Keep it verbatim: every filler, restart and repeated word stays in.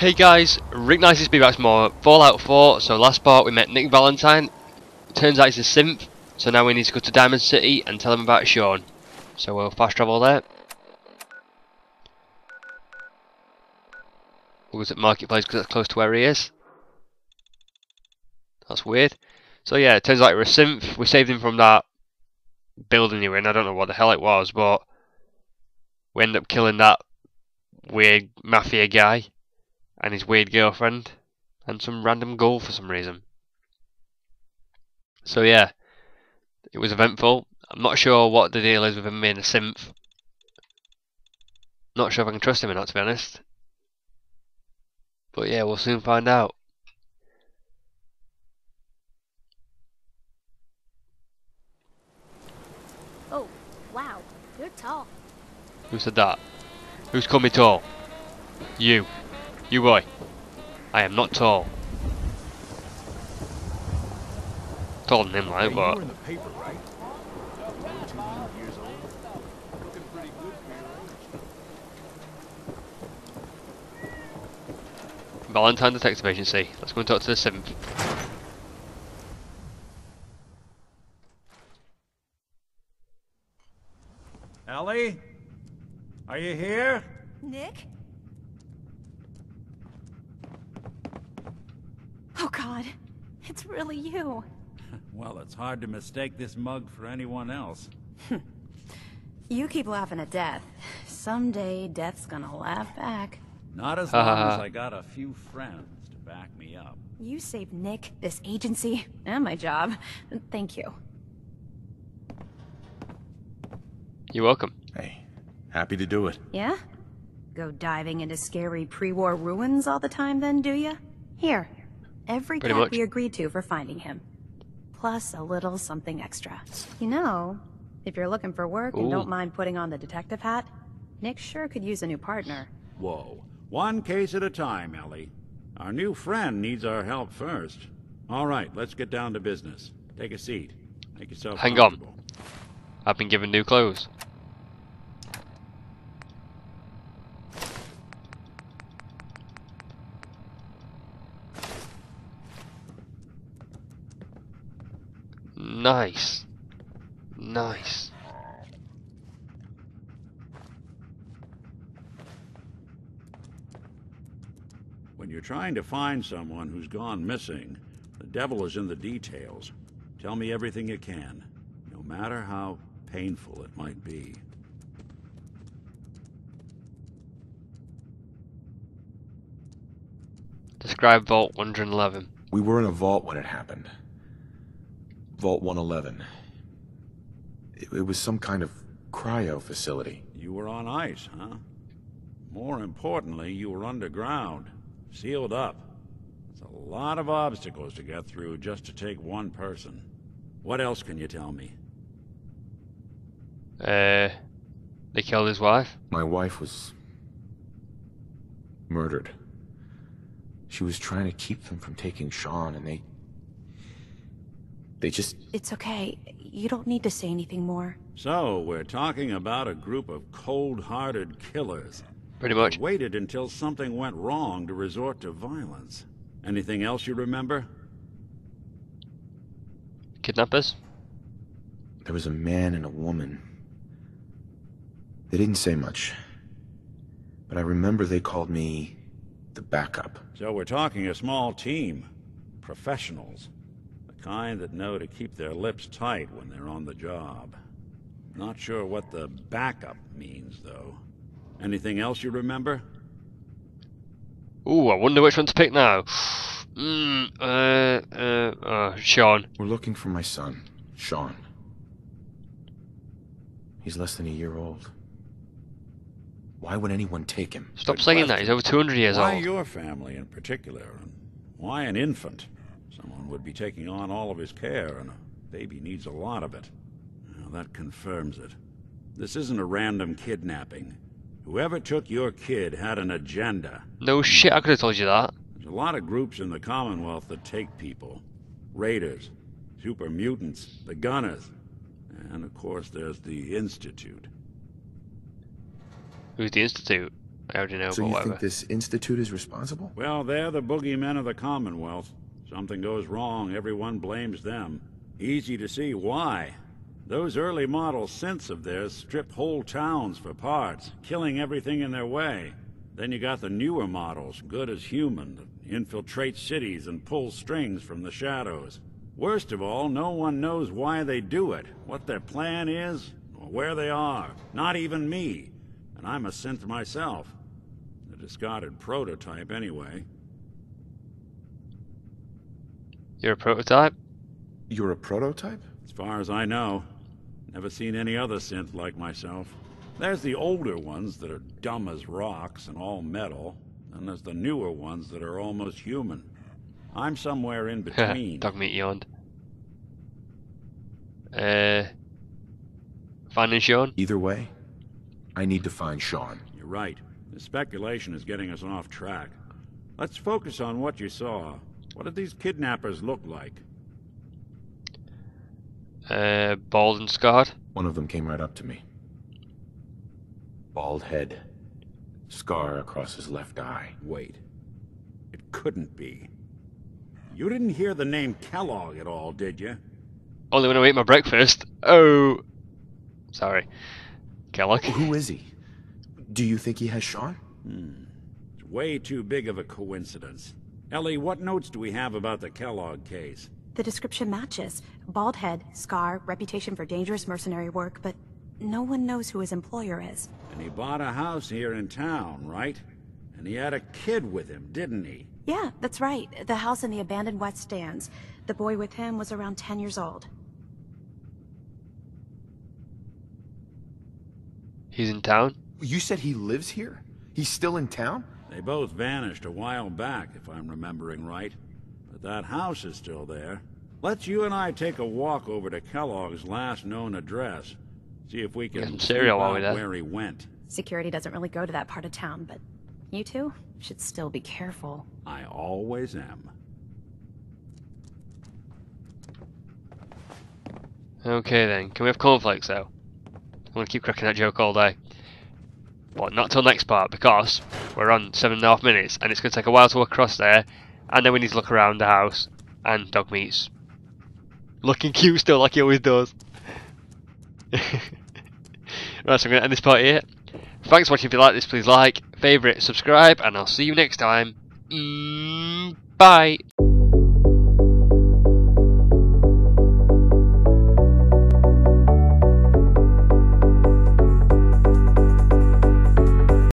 Hey guys, Rick Nices be back more Fallout four. So last part we met Nick Valentine. Turns out he's a synth, so now we need to go to Diamond City and tell him about Shaun. So we'll fast travel there. We'll go to the marketplace because that's close to where he is. That's weird. So yeah, it turns out we're a synth. We saved him from that building he was in. I don't know what the hell it was, but we end up killing that weird mafia guy and his weird girlfriend and some random goal for some reason. So yeah, it was eventful. I'm not sure what the deal is with him being a synth. Not sure if I can trust him or not, to be honest. But yeah, we'll soon find out. Oh, wow, you're tall. Who said that? Who's called me tall? You. You boy, I am not tall. Taller than him, like, but Valentine Detective Agency. Let's go and talk to the seventh. Ellie, are you here? Nick. Oh God, it's really you. Well, it's hard to mistake this mug for anyone else. You keep laughing at death. Someday, death's gonna laugh back. Not as long uh. as I got a few friends to back me up. You saved Nick, this agency, and my job. Thank you. You're welcome. Hey, happy to do it. Yeah? Go diving into scary pre-war ruins all the time then, do you? Here. Every cap we agreed to for finding him. Plus a little something extra. You know, if you're looking for work Ooh. and don't mind putting on the detective hat, Nick sure could use a new partner. Whoa. One case at a time, Ellie. Our new friend needs our help first. All right, let's get down to business. Take a seat. Make yourself Hang on. I've been given new clothes. Nice. Nice. When you're trying to find someone who's gone missing, the devil is in the details. Tell me everything you can, no matter how painful it might be. Describe Vault one eleven. We were in a vault when it happened. Vault one eleven. It, it was some kind of cryo facility. You were on ice, huh? More importantly, you were underground, sealed up. There's a lot of obstacles to get through just to take one person. What else can you tell me? Uh, they killed his wife? My wife was murdered. She was trying to keep them from taking Shaun, and they They just... It's okay. You don't need to say anything more. So, we're talking about a group of cold-hearted killers. Pretty much. They waited until something went wrong to resort to violence. Anything else you remember? Kidnappers? There was a man and a woman. They didn't say much. But I remember they called me the backup. So we're talking a small team. Professionals. Kind that know to keep their lips tight when they're on the job. Not sure what the backup means, though. Anything else you remember? Ooh, I wonder which one to pick now. Mmm, uh, uh, oh, Shaun. We're looking for my son, Shaun. He's less than a year old. Why would anyone take him? Stop Good saying question. that, he's over two hundred years Why old. Why your family in particular? And why an infant? Someone would be taking on all of his care, and a baby needs a lot of it. Well, that confirms it. This isn't a random kidnapping. Whoever took your kid had an agenda. No shit, I could have told you that. There's a lot of groups in the Commonwealth that take people. Raiders, super mutants, the gunners, and of course there's the Institute. Who's the Institute? I already know. So you whatever. think this Institute is responsible? Well, they're the boogeymen of the Commonwealth. Something goes wrong, everyone blames them. Easy to see why. Those early model synths of theirs strip whole towns for parts, killing everything in their way. Then you got the newer models, good as human, that infiltrate cities and pull strings from the shadows. Worst of all, no one knows why they do it, what their plan is, or where they are. Not even me. And I'm a synth myself. A discarded prototype, anyway. You're a prototype? You're a prototype? As far as I know. Never seen any other synth like myself. There's the older ones that are dumb as rocks and all metal, and there's the newer ones that are almost human. I'm somewhere in between. Dogmeat yawned. Uh, finding Shaun? Either way, I need to find Shaun. You're right. The speculation is getting us off track. Let's focus on what you saw. What did these kidnappers look like? Uh, bald and scarred. One of them came right up to me. Bald head. Scar across his left eye. Wait. It couldn't be. You didn't hear the name Kellogg at all, did you? Only when I ate my breakfast. Oh. Sorry. Kellogg. Who is he? Do you think he has Shaun? Hmm. It's way too big of a coincidence. Ellie, what notes do we have about the Kellogg case? The description matches. Bald head, scar, reputation for dangerous mercenary work, but no one knows who his employer is. And he bought a house here in town, right? And he had a kid with him, didn't he? Yeah, that's right. The house in the abandoned West Stands. The boy with him was around ten years old. He's in town? You said he lives here? He's still in town? They both vanished a while back, if I'm remembering right. But that house is still there. Let's you and I take a walk over to Kellogg's last known address. See if we can figure out where he went. Security doesn't really go to that part of town, but you two should still be careful. I always am. Okay then, can we have cornflakes though? I'm gonna keep cracking that joke all day. But not till next part, because we're on seven and a half minutes and it's gonna take a while to walk across there, and then we need to look around the house and Dogmeat's looking cute still like he always does. Right, so I'm going to end this part here. Thanks for watching. If you like this, please like, favourite, subscribe, and I'll see you next time. Mm, bye!